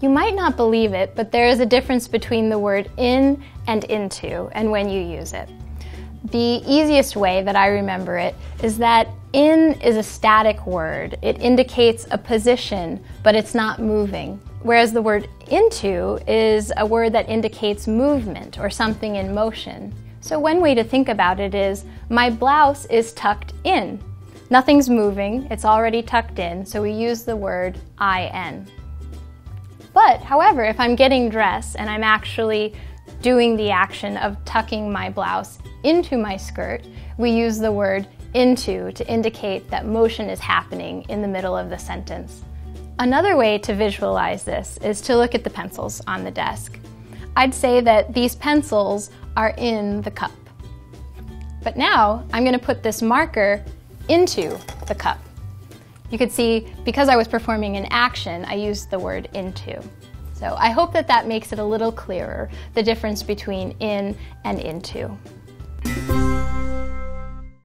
You might not believe it, but there is a difference between the word in and into and when you use it. The easiest way that I remember it is that in is a static word. It indicates a position, but it's not moving. Whereas the word into is a word that indicates movement or something in motion. So one way to think about it is, my blouse is tucked in. Nothing's moving, it's already tucked in, so we use the word in. But, however, if I'm getting dressed and I'm actually doing the action of tucking my blouse into my skirt, we use the word into to indicate that motion is happening in the middle of the sentence. Another way to visualize this is to look at the pencils on the desk. I'd say that these pencils are in the cup. But now I'm going to put this marker into the cup. You could see, because I was performing an action, I used the word into. So I hope that that makes it a little clearer, the difference between in and into.